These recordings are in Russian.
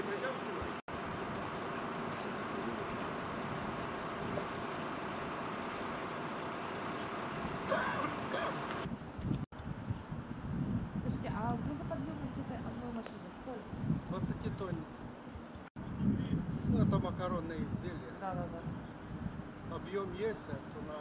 Слушайте, а грузоподъемность этой одной машины сколько? 20-тонник. Ну, это макаронные изделия. Да, да, да. Объем есть, а то наш.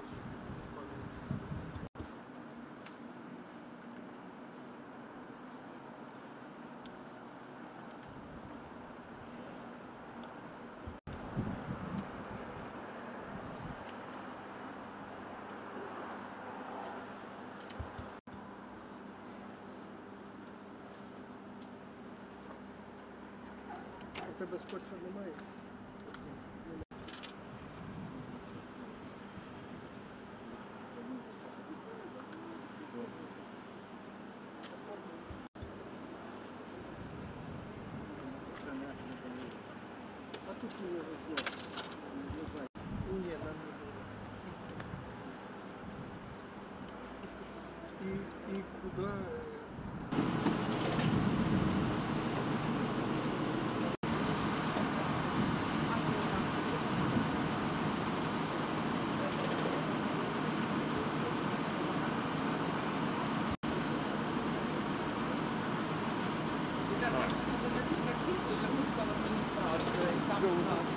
У тебе скотча немає? А тут не розняти. Ні, нам не буде. І куди... Вернуться в администрацию.